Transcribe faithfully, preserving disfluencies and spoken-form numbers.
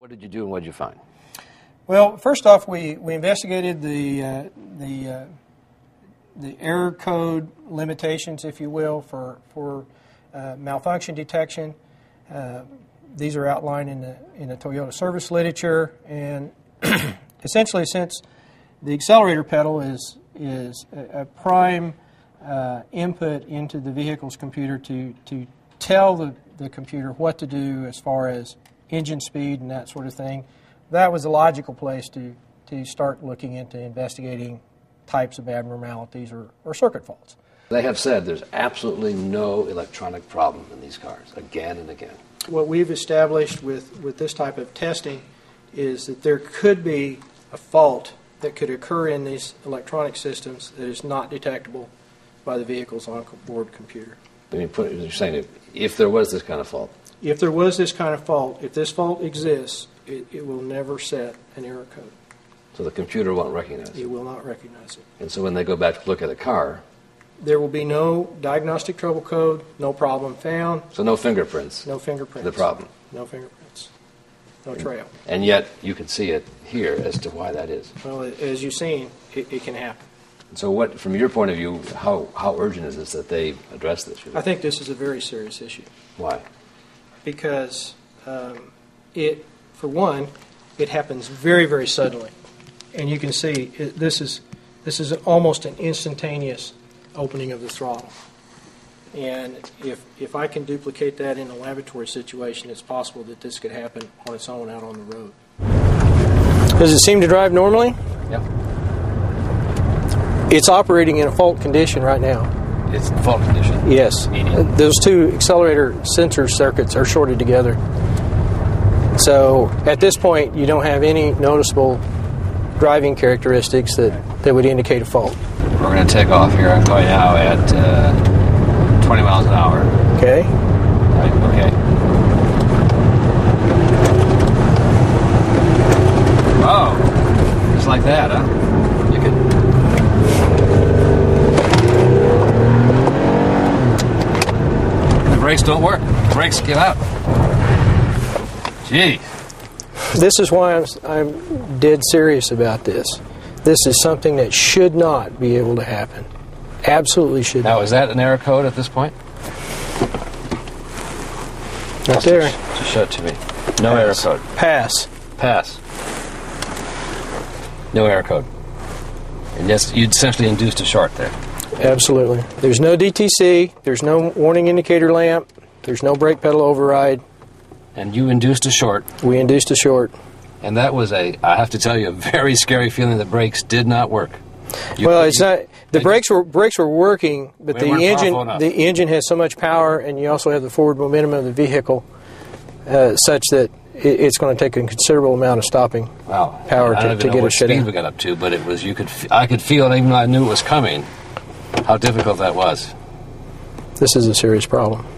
What did you do and what did you find? Well, first off, we, we investigated the, uh, the, uh, the error code limitations, if you will, for, for uh, malfunction detection. Uh, these are outlined in the, in the Toyota service literature, and essentially, since the accelerator pedal is, is a, a prime uh, input into the vehicle's computer to, to tell the, the computer what to do as far as engine speed and that sort of thing, that was a logical place to, to start looking into investigating types of abnormalities or, or circuit faults. They have said there's absolutely no electronic problem in these cars, again and again. What we've established with, with this type of testing is that there could be a fault that could occur in these electronic systems that is not detectable by the vehicle's onboard computer. I mean, put, you're saying if, if there was this kind of fault? If there was this kind of fault, if this fault exists, it, it will never set an error code. So the computer won't recognize it? It will not recognize it. And so when they go back to look at a car, there will be no diagnostic trouble code, no problem found. So no fingerprints. No fingerprints. The problem. No fingerprints. No trail. And yet you can see it here as to why that is. Well, as you've seen, it, it can happen. And so what, from your point of view, how, how urgent is this that they address this issue? I think this is a very serious issue. Why? Because um, it, for one, it happens very, very suddenly. And you can see it, this is, this is almost an instantaneous opening of the throttle. And if, if I can duplicate that in a laboratory situation, it's possible that this could happen on its own out on the road. Does it seem to drive normally? Yeah. It's operating in a fault condition right now. It's in fault condition? Yes. Medium. Those two accelerator sensor circuits are shorted together. So at this point, you don't have any noticeable driving characteristics that, that would indicate a fault. We're going to take off here. I'm going now at uh, twenty miles an hour. Okay. Right, okay. Oh, just like that, huh? You could. The brakes don't work. The brakes give out. Gee. This is why I'm, I'm dead serious about this. This is something that should not be able to happen. Absolutely should not. Now, is that an error code at this point? Right there. Just show it to me. No error code. Pass. Pass. No error code. And yes, you'd essentially induced a short there. Absolutely. There's no D T C. There's no warning indicator lamp. There's no brake pedal override. And you induced a short. We induced a short. And that was a, I have to tell you, a very scary feeling. The brakes did not work. You, well, it's you, not, the brakes were, brakes were working, but the engine, the engine has so much power, and you also have the forward momentum of the vehicle, uh, such that it, it's going to take a considerable amount of stopping wow. power to, to get it shut in. I don't even know what speed we got up to, but it was, you could, I could feel it, even though I knew it was coming, how difficult that was. This is a serious problem.